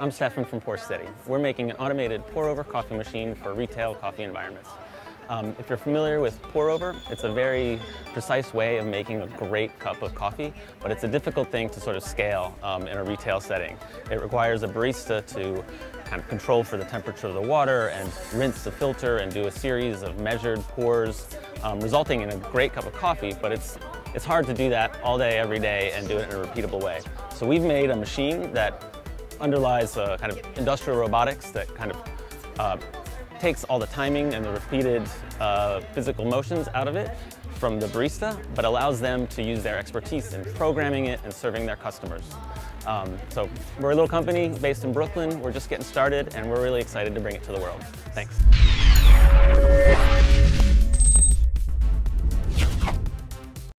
I'm Stefan from Pour City. We're making an automated pour-over coffee machine for retail coffee environments. If you're familiar with pour-over, it's a very precise way of making a great cup of coffee, but it's a difficult thing to sort of scale in a retail setting. It requires a barista to kind of control for the temperature of the water and rinse the filter and do a series of measured pours, resulting in a great cup of coffee, but it's hard to do that all day, every day, and do it in a repeatable way. So we've made a machine that underlies kind of industrial robotics that kind of takes all the timing and the repeated physical motions out of it from the barista, but allows them to use their expertise in programming it and serving their customers. So we're a little company based in Brooklyn. We're just getting started, and we're really excited to bring it to the world. Thanks.